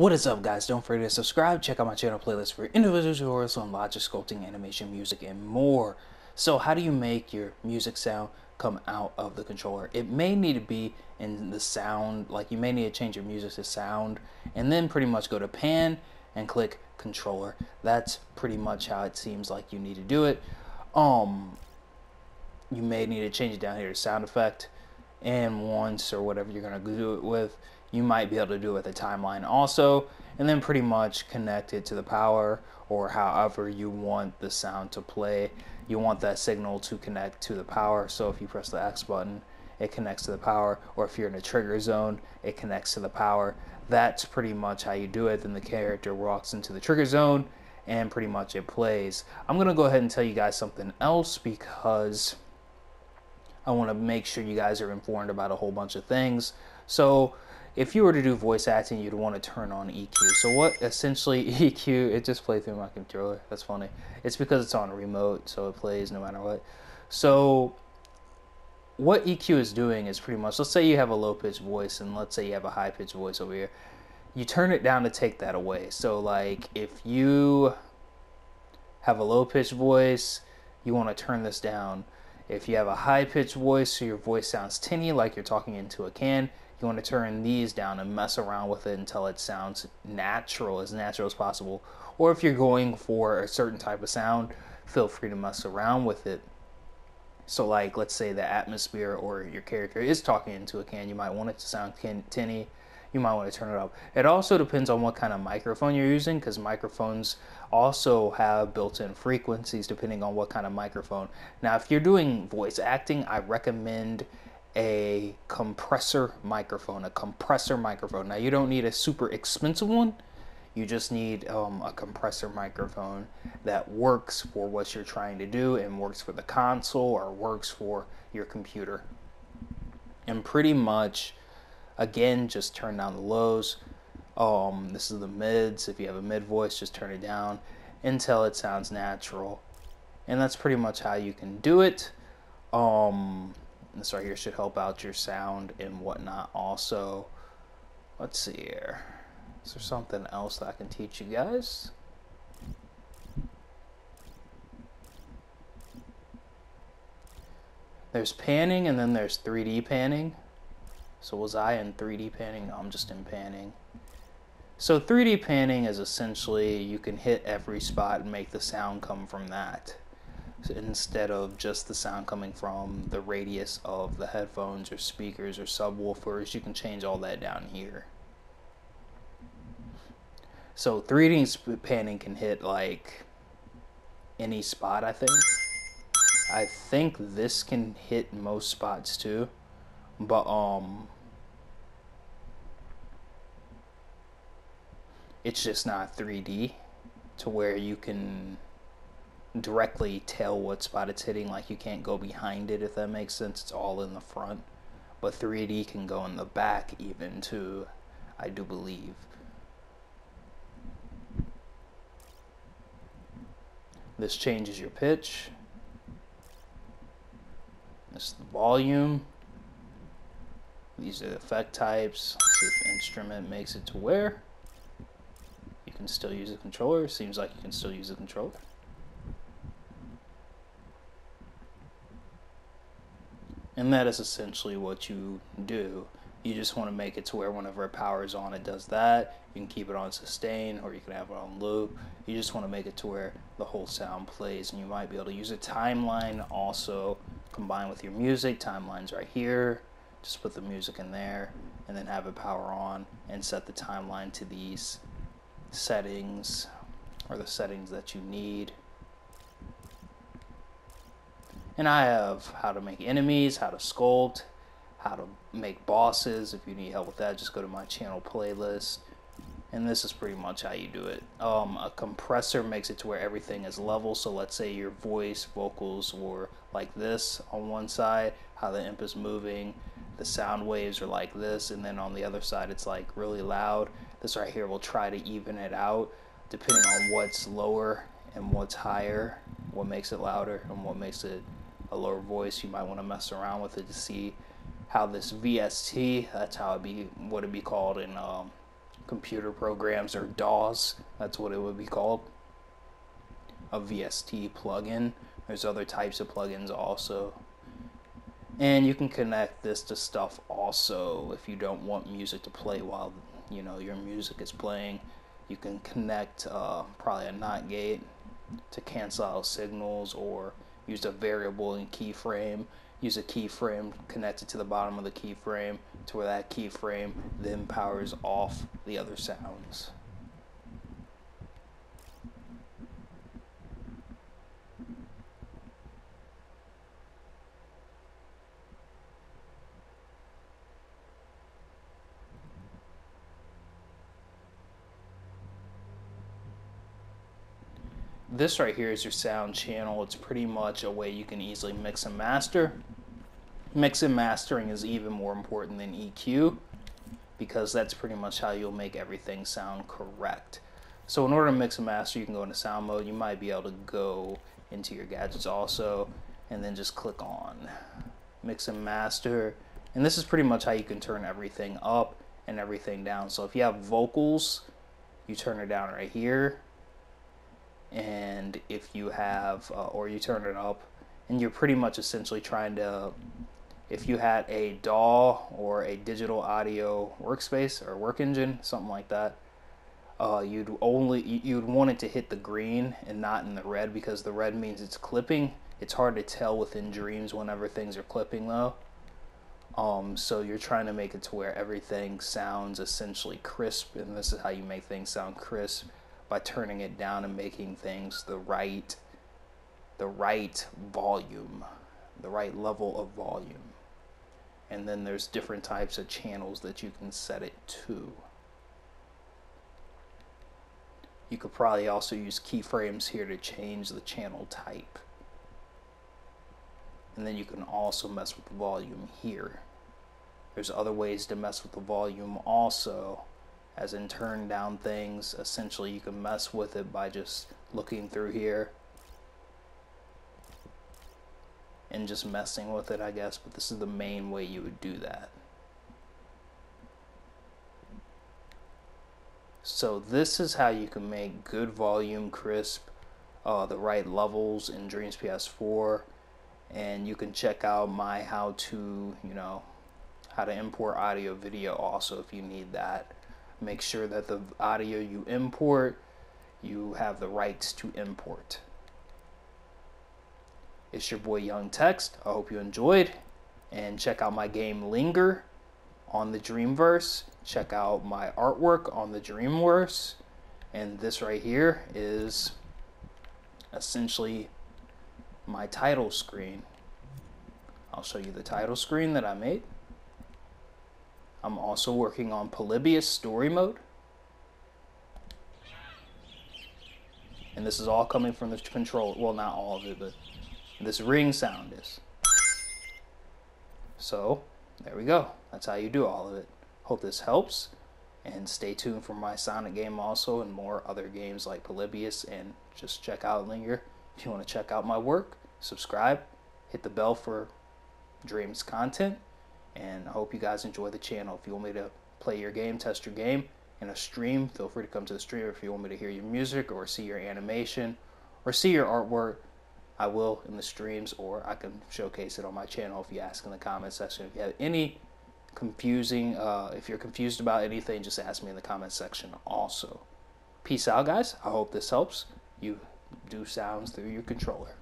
What is up, guys? Don't forget to subscribe. Check out my channel playlist for individual tutorials on logic, sculpting, animation, music, and more. So how do you make your music sound come out of the controller? It may need to be in the sound, like you may need to change your music to sound, and then pretty much go to pan and click controller. That's pretty much how it seems like you need to do it. You may need to change it down here to sound effect, and once or whatever you're going to do it with. You might be able to do it with a timeline also, and then pretty much connect it to the power or however you want the sound to play. You want that signal to connect to the power, so if you press the X button, it connects to the power, or if you're in a trigger zone, it connects to the power. That's pretty much how you do it. Then the character walks into the trigger zone, and pretty much it plays. I'm going to go ahead and tell you guys something else because I want to make sure you guys are informed about a whole bunch of things. So if you were to do voice acting, you'd want to turn on EQ. So what essentially EQ, it just plays through my controller. That's funny. It's because it's on a remote, so it plays no matter what. So what EQ is doing is pretty much, let's say you have a low-pitched voice, and let's say you have a high-pitched voice over here. You turn it down to take that away. So like if you have a low-pitched voice, you want to turn this down. If you have a high-pitched voice, so your voice sounds tinny, like you're talking into a can, you want to turn these down and mess around with it until it sounds natural as possible. Or if you're going for a certain type of sound, feel free to mess around with it. So like, let's say the atmosphere or your character is talking into a can, you might want it to sound tinny, you might want to turn it up. It also depends on what kind of microphone you're using, because microphones also have built-in frequencies depending on what kind of microphone. Now, if you're doing voice acting, I recommend a compressor microphone, Now, you don't need a super expensive one. You just need a compressor microphone that works for what you're trying to do and works for the console or works for your computer. And pretty much, again, just turn down the lows. This is the mids. If you have a mid voice, just turn it down until it sounds natural. And that's pretty much how you can do it. This right here should help out your sound and whatnot also. Let's see here. Is there something else that I can teach you guys? There's panning and then there's 3D panning. So was I in 3D panning? No, I'm just in panning. So 3D panning is essentially you can hit every spot and make the sound come from that, instead of just the sound coming from the radius of the headphones or speakers or subwoofers. You can change all that down here. So 3D panning can hit like any spot, I think. I think this can hit most spots too, but it's just not 3D to where you can directly tell what spot it's hitting. Like you can't go behind it, if that makes sense. It's all in the front, but 3D can go in the back even too, I do believe. This changes your pitch. This is the volume. These are the effect types. Let's see if the instrument makes it to where you can still use the controller. Seems like you can still use the controller. And that is essentially what you do. You just want to make it to where whenever power is on, it does that. You can keep it on sustain, or you can have it on loop. You just want to make it to where the whole sound plays, and you might be able to use a timeline also combined with your music. Timeline's right here. Just put the music in there and then have it power on and set the timeline to these settings or the settings that you need. And I have how to make enemies, how to sculpt, how to make bosses. If you need help with that, just go to my channel playlist. And this is pretty much how you do it. A compressor makes it to where everything is level. So let's say your voice, vocals were like this on one side, how the amp is moving. The sound waves are like this. And then on the other side, it's like really loud. This right here will try to even it out depending on what's lower and what's higher, what makes it louder and what makes it a lower voice. You might want to mess around with it to see how this VST, that's how it'd be, what it'd be called in computer programs, or DAWs, that's what it would be called, a VST plugin. There's other types of plugins also. And you can connect this to stuff also if you don't want music to play while, you know, your music is playing. You can connect probably a NOT gate to cancel out signals, or use a variable in keyframe. Use a keyframe connected to the bottom of the keyframe to where that keyframe then powers off the other sounds. This right here is your sound channel. It's pretty much a way you can easily mix and master. Mix and mastering is even more important than EQ, because that's pretty much how you'll make everything sound correct. So in order to mix and master, you can go into sound mode. You might be able to go into your gadgets also, and then just click on mix and master. And this is pretty much how you can turn everything up and everything down. So if you have vocals, you turn it down right here. And if you have, or you turn it up, and you're pretty much essentially trying to, if you had a DAW or a digital audio workspace or work engine, something like that, you'd want it to hit the green and not in the red, because the red means it's clipping. It's hard to tell within Dreams whenever things are clipping though. So you're trying to make it to where everything sounds essentially crisp, and this is how you make things sound crisp, by turning it down and making things the right volume, the right level of volume. And then there's different types of channels that you can set it to. You could probably also use keyframes here to change the channel type. And then you can also mess with the volume here. There's other ways to mess with the volume also, as in turn down things. Essentially you can mess with it by just looking through here and just messing with it, I guess, but this is the main way you would do that. So this is how you can make good volume, crisp, the right levels in Dreams PS4. And you can check out my how-to, you know, how to import audio video also if you need that. Make sure that the audio you import, you have the rights to import. It's your boy Young Text. I hope you enjoyed, and check out my game Linger on the Dreamverse. Check out my artwork on the Dreamverse, and this right here is essentially my title screen. I'll show you the title screen that I made. I'm also working on Polybius story mode. And this is all coming from the controller. Well, not all of it, but this ring sound is. So, there we go. That's how you do all of it. Hope this helps. And stay tuned for my Sonic game also, and more other games like Polybius. And just check out Linger. If you want to check out my work, subscribe. Hit the bell for Dreams content. And I hope you guys enjoy the channel. If you want me to play your game, test your game in a stream, feel free to come to the stream. If you want me to hear your music or see your animation or see your artwork, I will in the streams, or I can showcase it on my channel if you ask in the comment section. If you have any confusing, if you're confused about anything, just ask me in the comment section also. Peace out, guys. I hope this helps you do sounds through your controller.